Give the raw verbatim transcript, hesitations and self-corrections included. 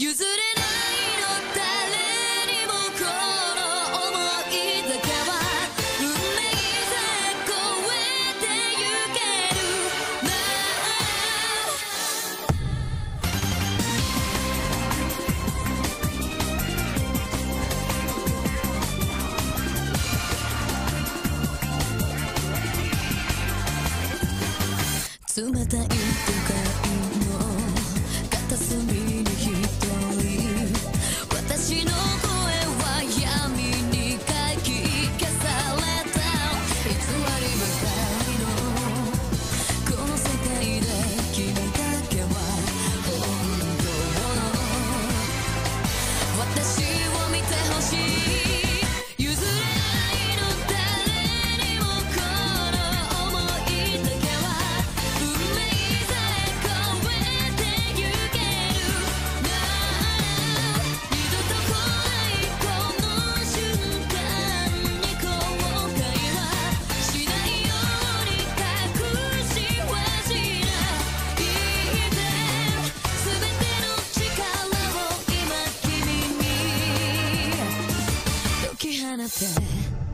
譲れないの誰にもこの想いだけは運命さ越えてゆけるな冷たい都会の片隅に私の声は闇にかき消された偽りばかりのこの世界で君だけは本当の私を見てほしい。Yeah.